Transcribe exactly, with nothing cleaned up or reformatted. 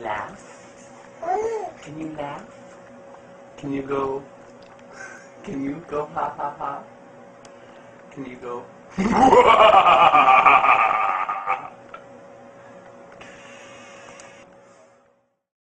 you laugh? Can you laugh? Can you go? Can you go ha ha ha? Can you go?